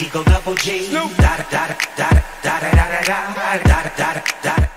Eagle Double G. Da da da da da da da da da da da da da.